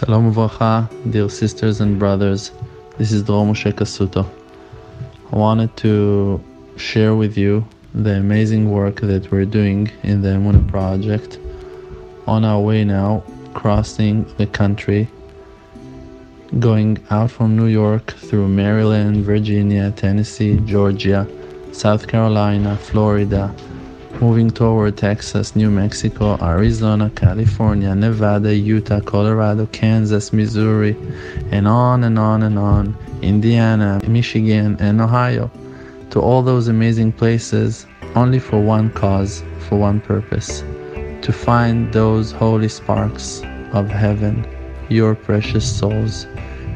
Shalom Uvracha, dear sisters and brothers. This is Dov Moshe Kasuto. I wanted to share with you the amazing work that we're doing in the Emuna Project. On our way now, crossing the country, going out from New York through Maryland, Virginia, Tennessee, Georgia, South Carolina, Florida, moving toward Texas, New Mexico, Arizona, California, Nevada, Utah, Colorado, Kansas, Missouri, and on and on and on, Indiana, Michigan, and Ohio, to all those amazing places, only for one cause, for one purpose, to find those holy sparks of heaven, your precious souls,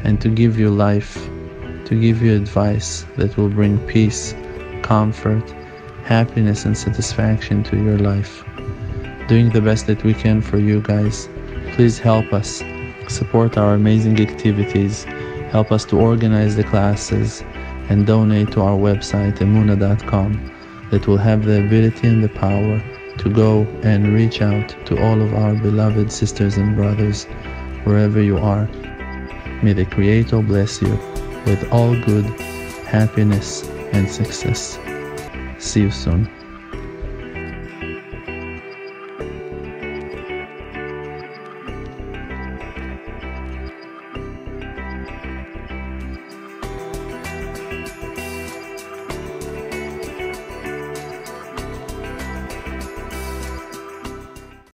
and to give you life, to give you advice that will bring peace, comfort, happiness and satisfaction to your life. Doing the best that we can for you guys. Please help us support our amazing activities, help us to organize the classes, and donate to our website emuna.com, that will have the ability and the power to go and reach out to all of our beloved sisters and brothers wherever you are. May the Creator bless you with all good, happiness and success. See you soon.